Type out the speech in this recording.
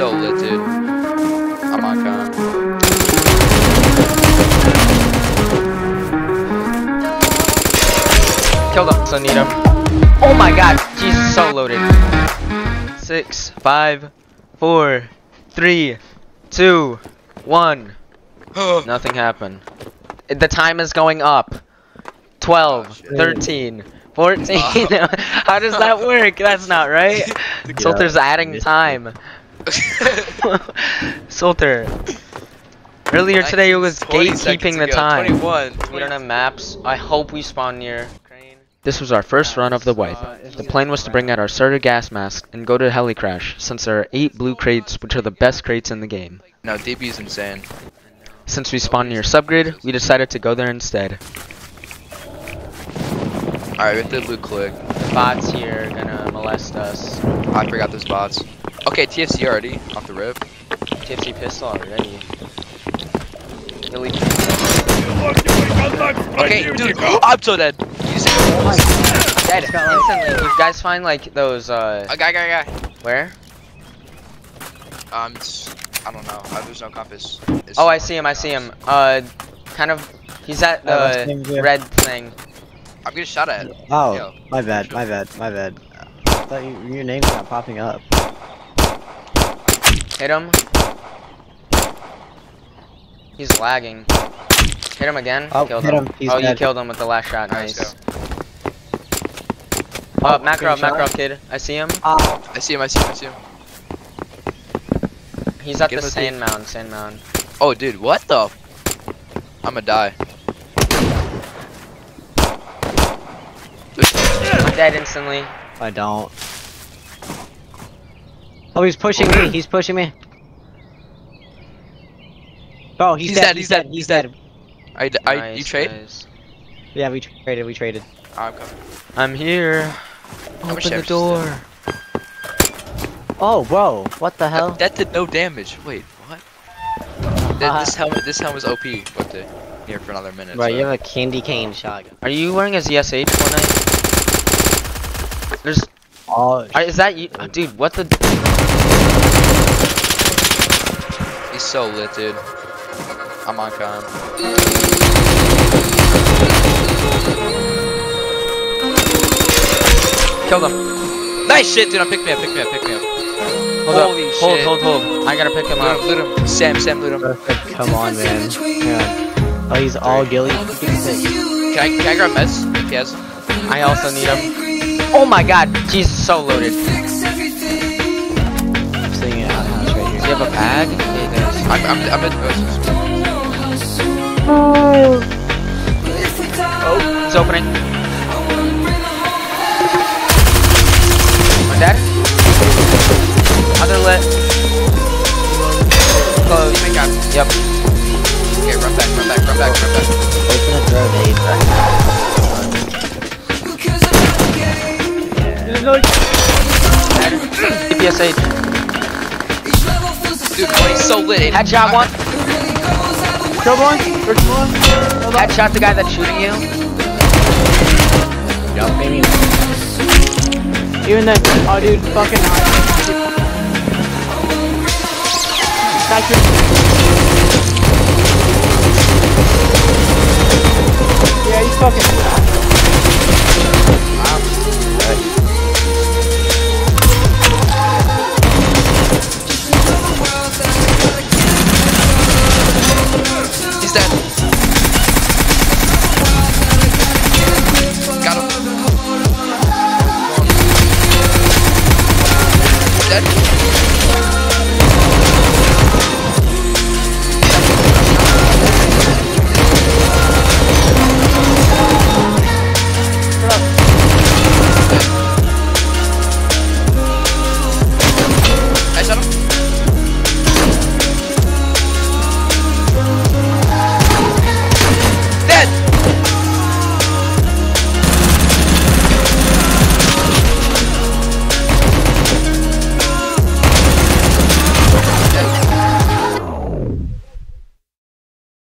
so lit, dude. I'm on con. Killed him, Sonito. Oh my god, Jesus, so loaded. 6, 5, 4, 3, 2, 1. Nothing happened. The time is going up. 12, 13, 14. How does that work? That's not right. Solter's adding time. Solter. Earlier today it was gatekeeping the time. 21. We don't have maps. I hope we spawn near. This was our first run of the wipe. The plan was to bring out our starter gas mask and go to Helicrash, since there are 8 blue crates, which are the best crates in the game. No, DB's insane. Since we spawned near subgrid, we decided to go there instead. Alright, we have to blue click. The bots here are gonna molest us. I forgot those bots. Okay, TFC already, off the rip. TFC pistol already. Okay, dude, I'm so dead. Oh dead instantly. You guys find like those a guy. Where? I don't know. There's no compass. It's I see him. I see him. Kind of. He's at the red thing. I'm getting shot at. Oh, yo. My bad. I thought your name's not popping up. Hit him. He's lagging. Hit him again. Oh, killed him. You killed him with the last shot. Nice. Oh, Makarov, kid. I see him. I see him. He's at the sand mound. Oh, dude, what the? I'm gonna die. I'm dead instantly. I don't. Oh, he's pushing me. He's pushing me. Oh, he's dead. Nice, you trade? Nice. Yeah, we traded. I'm coming. I'm here. Open the door. Oh, bro, what the hell? That did no damage. Wait, what? This helmet was OP, but here for another minute. Right, so. You have a candy cane shotgun. Are you wearing a ZSH one night? There's. Oh. Is that you, dude? What the? He's so lit, dude. I'm on con. Killed him. Nice shit, dude. Pick me up. Hold up. Holy shit. Hold. I gotta pick him up. Loot him. Sam, loot him. Perfect. Come on, man. Oh, he's all gilly. Can I grab meds? Yes. I also need him. Oh my god. Jesus, so loaded. I'm sitting in a house right here. Do you have a bag? I'm at the Oh, it's opening. One dead. Other lit. Close. Yep. Okay, run back. Open a grenade PPSH. Dude, he's so lit. Headshot one. Kill one. First one. Headshot the guy that's shooting you. Yup, maybe. Even then, oh dude, fucking hot. Back here. Yeah, he's fucking hot.